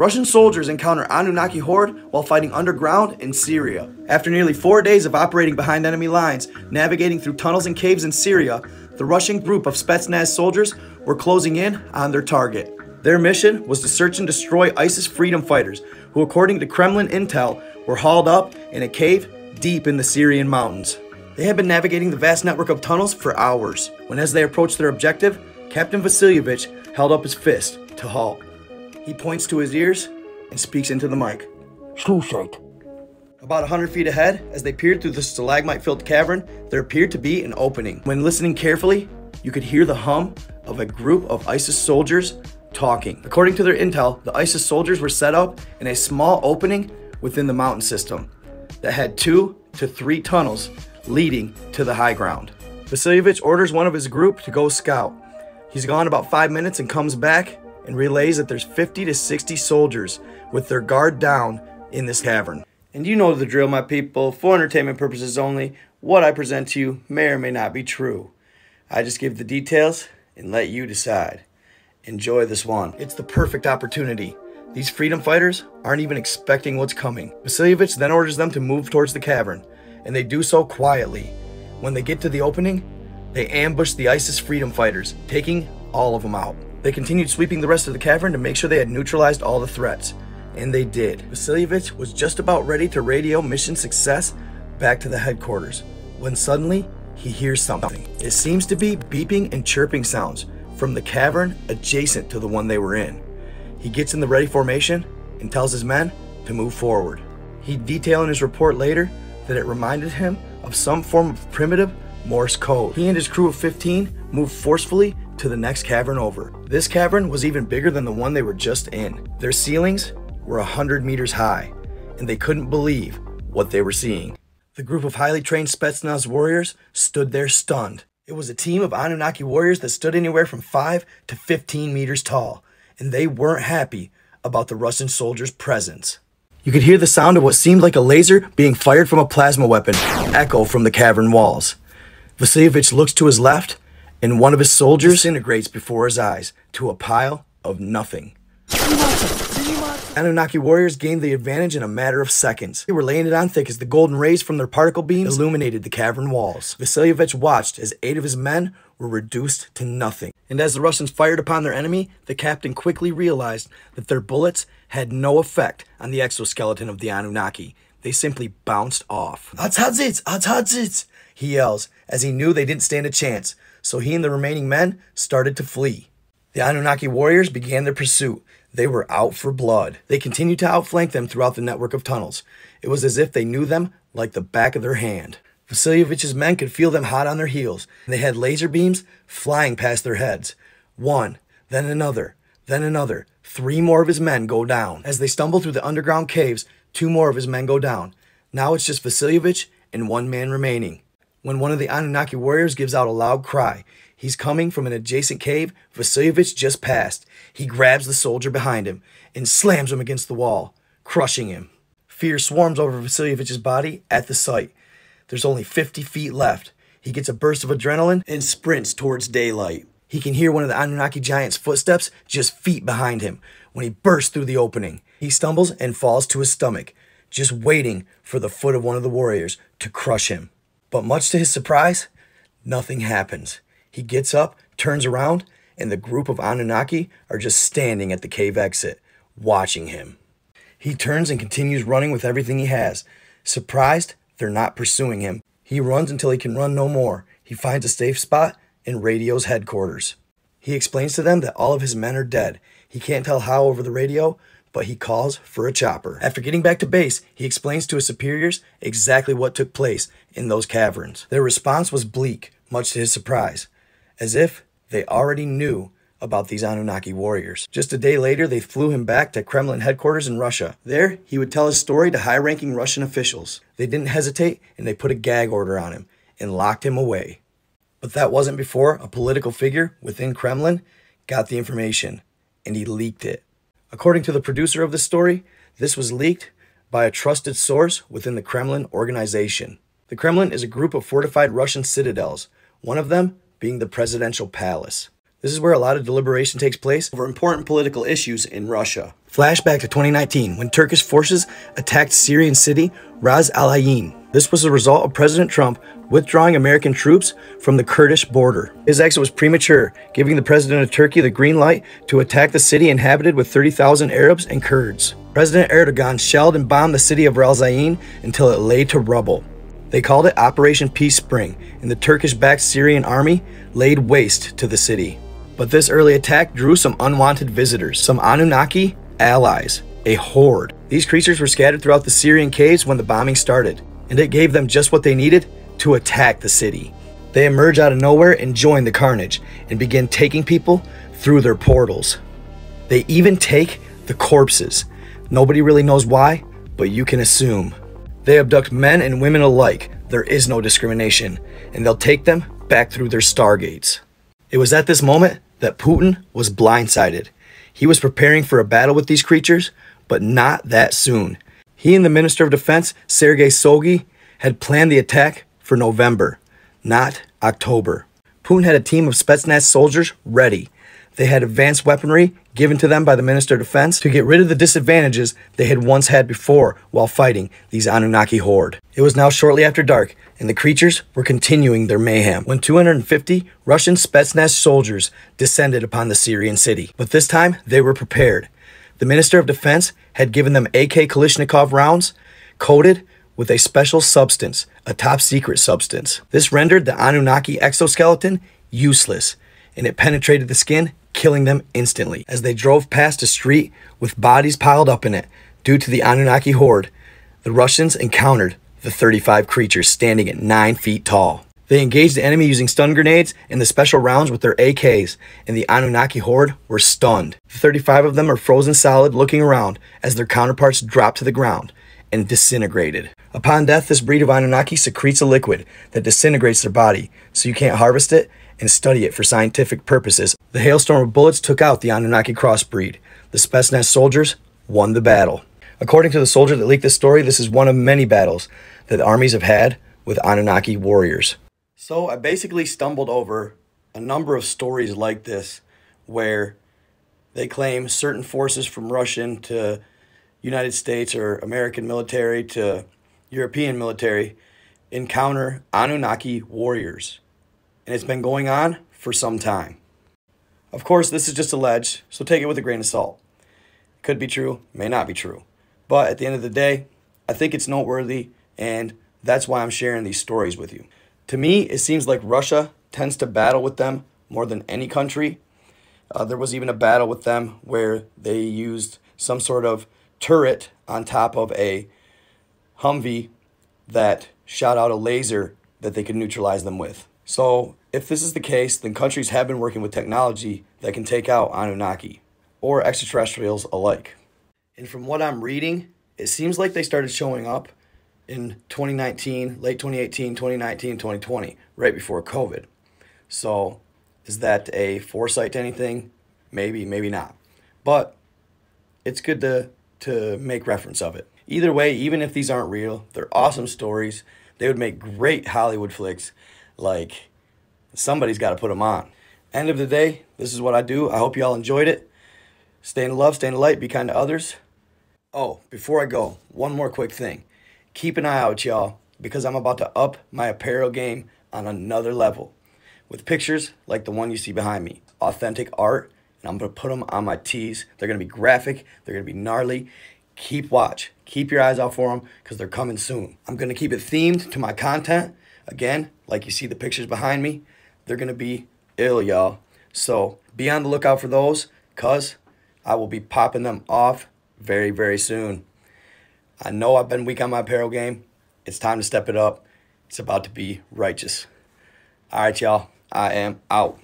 Russian soldiers encounter Anunnaki horde while fighting underground in Syria. After nearly 4 days of operating behind enemy lines, navigating through tunnels and caves in Syria, the Russian group of Spetsnaz soldiers were closing in on their target. Their mission was to search and destroy ISIS freedom fighters, who according to Kremlin intel, were hauled up in a cave deep in the Syrian mountains. They had been navigating the vast network of tunnels for hours, when as they approached their objective, Captain Vasilievich held up his fist to halt. He points to his ears and speaks into the mic. Suicide. About 100 feet ahead, as they peered through the stalagmite-filled cavern, there appeared to be an opening. When listening carefully, you could hear the hum of a group of ISIS soldiers talking. According to their intel, the ISIS soldiers were set up in a small opening within the mountain system that had 2 to 3 tunnels leading to the high ground. Vasilievich orders one of his group to go scout. He's gone about 5 minutes and comes back and relays that there's 50 to 60 soldiers with their guard down in this cavern. And you know the drill, my people. For entertainment purposes only, what I present to you may or may not be true. I just give the details and let you decide. Enjoy this one. It's the perfect opportunity. These freedom fighters aren't even expecting what's coming. Vasilievich then orders them to move towards the cavern, and they do so quietly. When they get to the opening, they ambush the ISIS freedom fighters, taking all of them out. They continued sweeping the rest of the cavern to make sure they had neutralized all the threats, and they did. Vasilievich was just about ready to radio mission success back to the headquarters, when suddenly he hears something. It seems to be beeping and chirping sounds from the cavern adjacent to the one they were in. He gets in the ready formation and tells his men to move forward. He'd detail in his report later that it reminded him of some form of primitive Morse code. He and his crew of 15 moved forcefully to the next cavern over. This cavern was even bigger than the one they were just in. Their ceilings were 100 meters high, and they couldn't believe what they were seeing. The group of highly trained Spetsnaz warriors stood there stunned. It was a team of Anunnaki warriors that stood anywhere from 5 to 15 meters tall, and they weren't happy about the Russian soldiers' presence. You could hear the sound of what seemed like a laser being fired from a plasma weapon echo from the cavern walls. Vasilievich looks to his left, and one of his soldiers disintegrates before his eyes to a pile of nothing. Anunnaki warriors gained the advantage in a matter of seconds. They were laying it on thick as the golden rays from their particle beams illuminated the cavern walls. Vasilievich watched as 8 of his men were reduced to nothing. And as the Russians fired upon their enemy, the captain quickly realized that their bullets had no effect on the exoskeleton of the Anunnaki. They simply bounced off. "Atsadzits! Atsadzits!" he yells, as he knew they didn't stand a chance, so he and the remaining men started to flee. The Anunnaki warriors began their pursuit. They were out for blood. They continued to outflank them throughout the network of tunnels. It was as if they knew them like the back of their hand. Vasilievich's men could feel them hot on their heels, and they had laser beams flying past their heads. One, then another, then another. 3 more of his men go down. As they stumble through the underground caves, 2 more of his men go down. Now it's just Vasilievich and one man remaining, when one of the Anunnaki warriors gives out a loud cry. He's coming from an adjacent cave Vasilievich just passed. He grabs the soldier behind him and slams him against the wall, crushing him. Fear swarms over Vasilievich's body at the sight. There's only 50 feet left. He gets a burst of adrenaline and sprints towards daylight. He can hear one of the Anunnaki giant's footsteps just feet behind him when he bursts through the opening. He stumbles and falls to his stomach, just waiting for the foot of one of the warriors to crush him. But much to his surprise, nothing happens. He gets up, turns around, and the group of Anunnaki are just standing at the cave exit, watching him. He turns and continues running with everything he has, surprised they're not pursuing him. He runs until he can run no more. He finds a safe spot and radios headquarters. He explains to them that all of his men are dead. He can't tell how over the radio, but he calls for a chopper. After getting back to base, he explains to his superiors exactly what took place in those caverns. Their response was bleak, much to his surprise, as if they already knew about these Anunnaki warriors. Just a day later, they flew him back to Kremlin headquarters in Russia. There, he would tell his story to high-ranking Russian officials. They didn't hesitate, and they put a gag order on him and locked him away. But that wasn't before a political figure within Kremlin got the information, and he leaked it. According to the producer of the story, this was leaked by a trusted source within the Kremlin organization. The Kremlin is a group of fortified Russian citadels, one of them being the presidential palace. This is where a lot of deliberation takes place over important political issues in Russia. Flashback to 2019, when Turkish forces attacked Syrian city Ras al-Ayn. This was the result of President Trump withdrawing American troops from the Kurdish border. His exit was premature, giving the president of Turkey the green light to attack the city inhabited with 30,000 Arabs and Kurds. President Erdogan shelled and bombed the city of Ras al-Ayn until it lay to rubble. They called it Operation Peace Spring, and the Turkish-backed Syrian army laid waste to the city. But this early attack drew some unwanted visitors, some Anunnaki allies, a horde. These creatures were scattered throughout the Syrian caves when the bombing started, and it gave them just what they needed to attack the city. They emerge out of nowhere and join the carnage, and begin taking people through their portals. They even take the corpses. Nobody really knows why, but you can assume. They abduct men and women alike. There is no discrimination, and they'll take them back through their stargates. It was at this moment that Putin was blindsided. He was preparing for a battle with these creatures, but not that soon. He and the Minister of Defense, Sergey Sogi, had planned the attack for November, not October. Putin had a team of Spetsnaz soldiers ready. They had advanced weaponry given to them by the Minister of Defense to get rid of the disadvantages they had once had before while fighting these Anunnaki horde. It was now shortly after dark, and the creatures were continuing their mayhem when 250 Russian Spetsnaz soldiers descended upon the Syrian city. But this time, they were prepared. The Minister of Defense had given them AK Kalashnikov rounds coated with a special substance, a top-secret substance. This rendered the Anunnaki exoskeleton useless, and it penetrated the skin, killing them instantly. As they drove past a street with bodies piled up in it due to the Anunnaki horde, the Russians encountered the 35 creatures standing at 9 feet tall. They engaged the enemy using stun grenades and the special rounds with their AKs, and the Anunnaki horde were stunned. The 35 of them are frozen solid, looking around as their counterparts drop to the ground and disintegrated. Upon death, this breed of Anunnaki secretes a liquid that disintegrates their body, so you can't harvest it and study it for scientific purposes. The hailstorm of bullets took out the Anunnaki crossbreed. The Spetsnaz soldiers won the battle. According to the soldier that leaked this story, this is one of many battles that the armies have had with Anunnaki warriors. So I basically stumbled over a number of stories like this where they claim certain forces from Russian to United States or American military to European military encounter Anunnaki warriors. And it's been going on for some time. Of course, this is just alleged, so take it with a grain of salt. Could be true, may not be true. But at the end of the day, I think it's noteworthy, and that's why I'm sharing these stories with you. To me, it seems like Russia tends to battle with them more than any country. There was even a battle with them where they used some sort of turret on top of a Humvee that shot out a laser that they could neutralize them with. So if this is the case, then countries have been working with technology that can take out Anunnaki or extraterrestrials alike. And from what I'm reading, it seems like they started showing up in 2019, late 2018, 2019, 2020, right before COVID. So is that a foresight to anything? Maybe, maybe not. But it's good to make reference of it. Either way, even if these aren't real, they're awesome stories. They would make great Hollywood flicks. Like, somebody's got to put them on. End of the day, this is what I do. I hope you all enjoyed it. Stay in love, stay in the light, be kind to others. Oh, before I go, one more quick thing. Keep an eye out, y'all, because I'm about to up my apparel game on another level with pictures like the one you see behind me. Authentic art, and I'm going to put them on my tees. They're going to be graphic. They're going to be gnarly. Keep watch. Keep your eyes out for them because they're coming soon. I'm going to keep it themed to my content. Again, like you see the pictures behind me, they're going to be ill, y'all. So be on the lookout for those because I will be popping them off very, very soon. I know I've been weak on my apparel game. It's time to step it up. It's about to be righteous. All right, y'all. I am out.